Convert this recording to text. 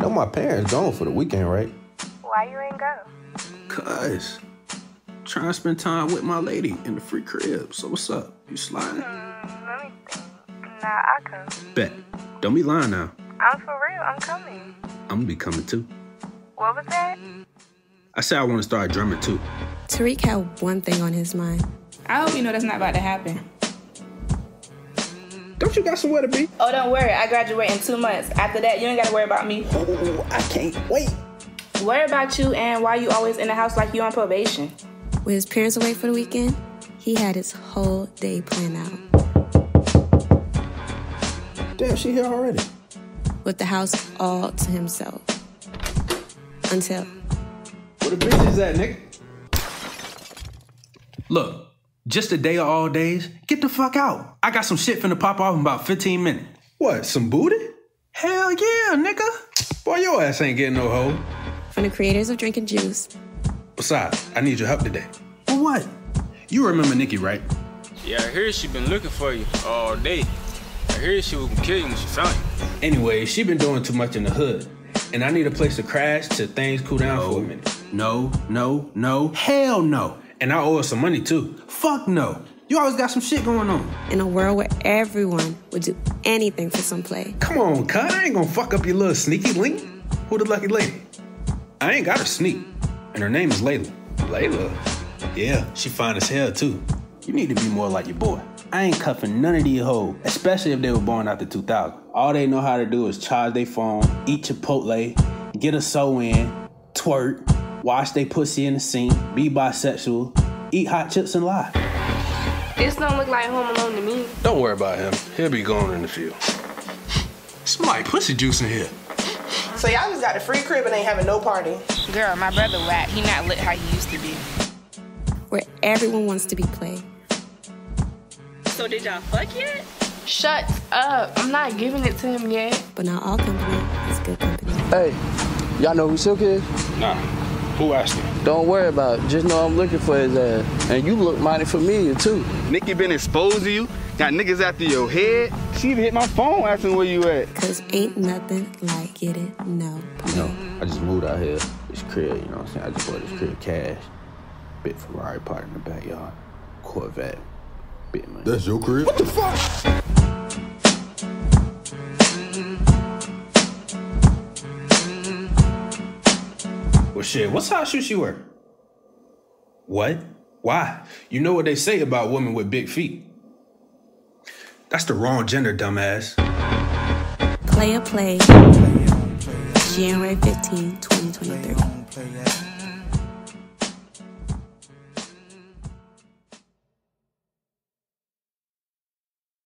know my parents gone for the weekend, right? Why you ain't go? Cuz, trying to spend time with my lady in the free crib. So what's up? You sliding? Let me think. Nah, I come. Bet. Don't be lying now. I'm for real. I'm coming. I'm gonna be coming too. What was that? I said I want to start drumming too. Terik had one thing on his mind. I hope you know that's not about to happen. Don't you got somewhere to be? Oh, don't worry. I graduate in 2 months. After that, you ain't got to worry about me. Oh, I can't wait. Worry about you and why you always in the house like you on probation. With his parents away for the weekend, he had his whole day planned out. Damn, she here already. With the house all to himself. Until... Where the bitch is at, nigga? Look. Just a day of all days? Get the fuck out. I got some shit finna pop off in about 15 minutes. What, some booty? Hell yeah, nigga. Boy, your ass ain't getting no hoe. From the creators of Drinking Juice. Besides, I need your help today. For what? You remember Nikki, right? Yeah, I hear she been looking for you all day. I hear she was gonna kill you when she found you. Anyway, she been doing too much in the hood. And I need a place to crash till things cool down for a minute. No. Hell no. And I owe her some money, too. Fuck no. You always got some shit going on. In a world where everyone would do anything for some play. Come on, cuz. I ain't gonna fuck up your little sneaky link. Who the lucky lady? I ain't got a sneak. And her name is Laila. Laila? Yeah, she fine as hell, too. You need to be more like your boy. I ain't cuffing none of these hoes, especially if they were born after 2000. All they know how to do is charge their phone, eat Chipotle, get a sew in, twerk, wash they pussy in the sink, be bisexual, eat hot chips and lie. This don't look like Home Alone to me. Don't worry about him. He'll be gone in a few. Smell like pussy juice in here. So y'all just got a free crib and ain't having no party. Girl, my brother whack. He not lit how he used to be. Where everyone wants to be played. So did y'all fuck yet? Shut up. I'm not giving it to him yet. But not all company is good company. Hey, y'all know who Silk is? Nah. Who asked you? Don't worry about it. Just know I'm looking for his ass. And you look mighty familiar, too. Nikki been exposed to you. Got niggas after your head. She even hit my phone asking where you at. Cause ain't nothing like getting no pay. No, I just moved out here. This crib, you know what I'm saying? I just bought this crib cash. Big Ferrari parked in the backyard. Corvette. Big money. That's your crib? What the fuck? Well, shit, what size shoes she wear? What? Why? You know what they say about women with big feet. That's the wrong gender, dumbass. Playa Play, January 15, 2023.